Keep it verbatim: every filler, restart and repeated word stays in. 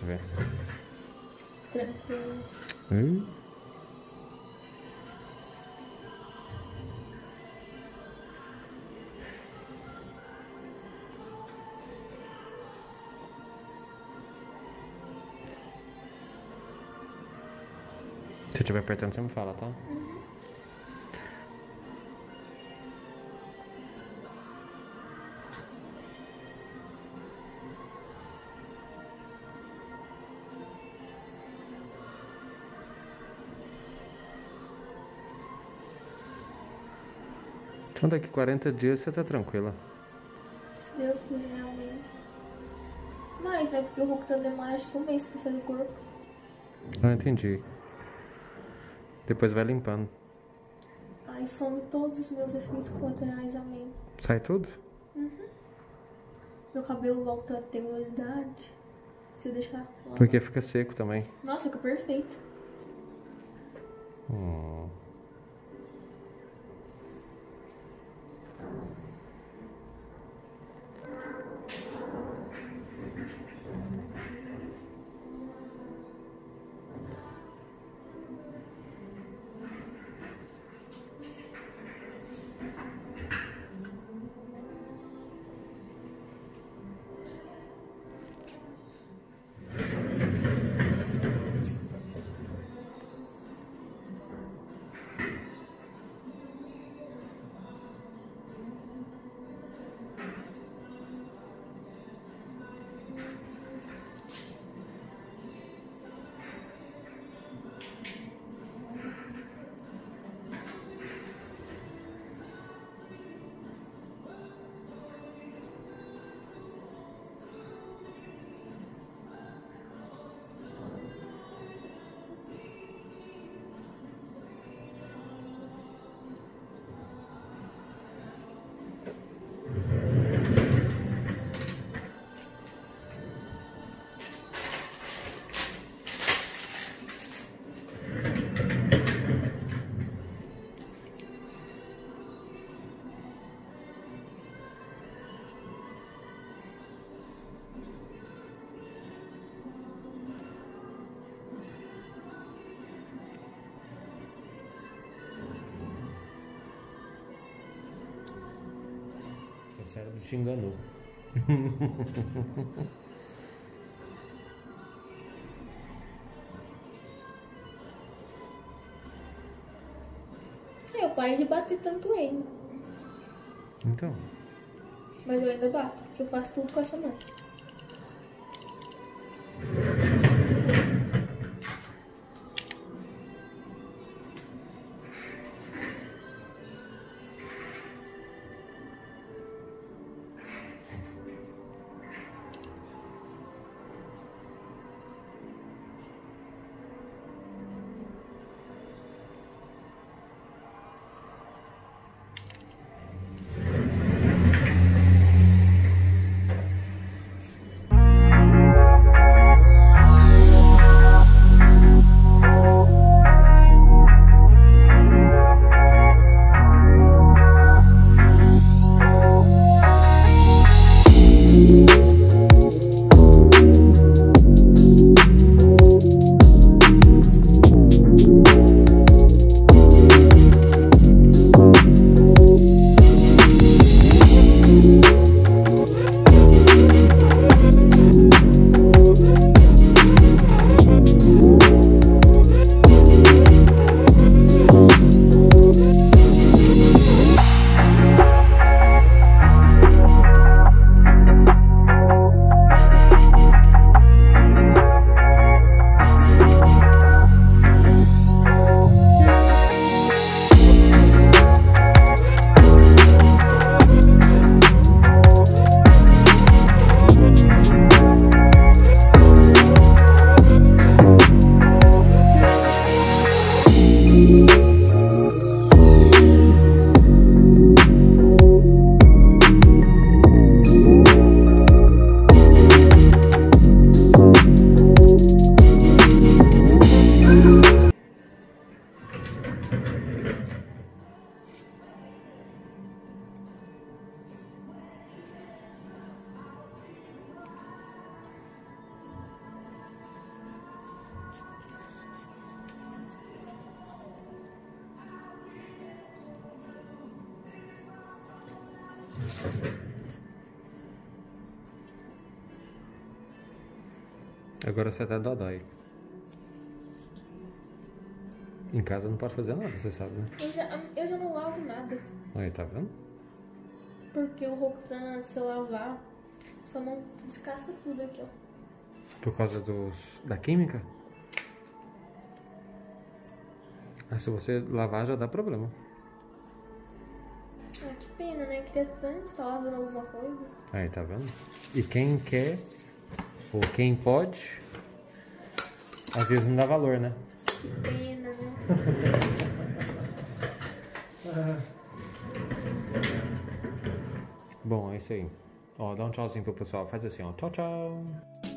sobie. Hmm? Czy ciebie pędzącym fala, tak? Então daqui quarenta dias você tá tranquila. Se Deus quiser, um mês. Mas, né? Porque o Rokutan demora acho que um mês pra sair do corpo. Não entendi. Depois vai limpando. Ai, some todos os meus efeitos colaterais, amém. Sai tudo? Uhum. Meu cabelo volta a ter oleosidade. Se eu deixar fora. Porque fica seco também. Nossa, fica perfeito. Hum. O cérebro te enganou. Eu parei de bater tanto ele. Então? Mas eu ainda bato, porque eu faço tudo com essa mão. Agora você tá dodói. Em casa não pode fazer nada, você sabe, né? Eu já, eu já não lavo nada. Aí, tá vendo? Porque o Rokutan, se eu lavar, sua mão descasca tudo aqui, ó. Por causa dos, da química? Ah, se você lavar já dá problema. Ah, que pena, né? Queria tanto estar lavando alguma coisa. Aí, tá vendo? E quem quer... Ou quem pode, às vezes não dá valor, né? Que pena, né? ah. Bom, é isso aí. Ó, dá um tchauzinho pro pessoal. Faz assim, ó. Tchau, tchau.